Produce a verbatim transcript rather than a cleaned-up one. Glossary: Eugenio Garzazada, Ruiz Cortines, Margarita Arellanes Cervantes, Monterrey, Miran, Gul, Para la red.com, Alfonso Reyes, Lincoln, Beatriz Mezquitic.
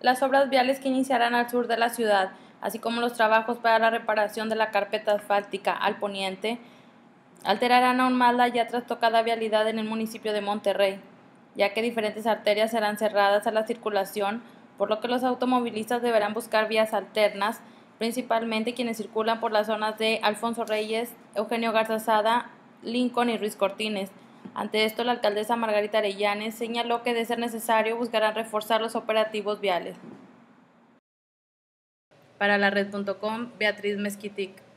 las obras viales que iniciarán al sur de la ciudad, así como los trabajos para la reparación de la carpeta asfáltica al poniente, alterarán aún más la ya trastocada vialidad en el municipio de Monterrey, ya que diferentes arterias serán cerradas a la circulación, por lo que los automovilistas deberán buscar vías alternas, principalmente quienes circulan por las zonas de Alfonso Reyes, Eugenio Garzazada, Lincoln y Ruiz Cortines. Ante esto, la alcaldesa Margarita Arellanes señaló que de ser necesario buscarán reforzar los operativos viales. Para la red punto com, Beatriz Mezquitic.